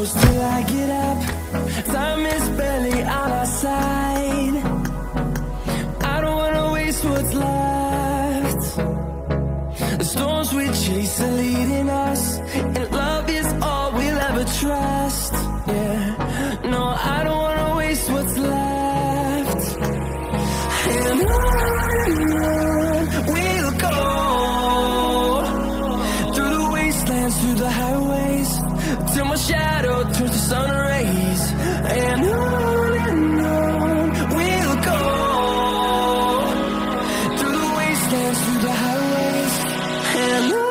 close till I get up. Time is barely on our side. I don't wanna waste what's left. The storms we chase are leading us, and love is all we'll ever trust. Yeah, no, I don't wanna waste what's left. And on we'll go, through the wastelands, through the highways, till my shadow turns to sun rays. And on we'll go, through the wastelands, through the highways, and on.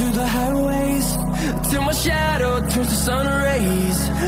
Through the highways, till my shadow turns to sun rays.